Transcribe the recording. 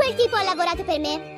Quel tipo ha lavorato per me?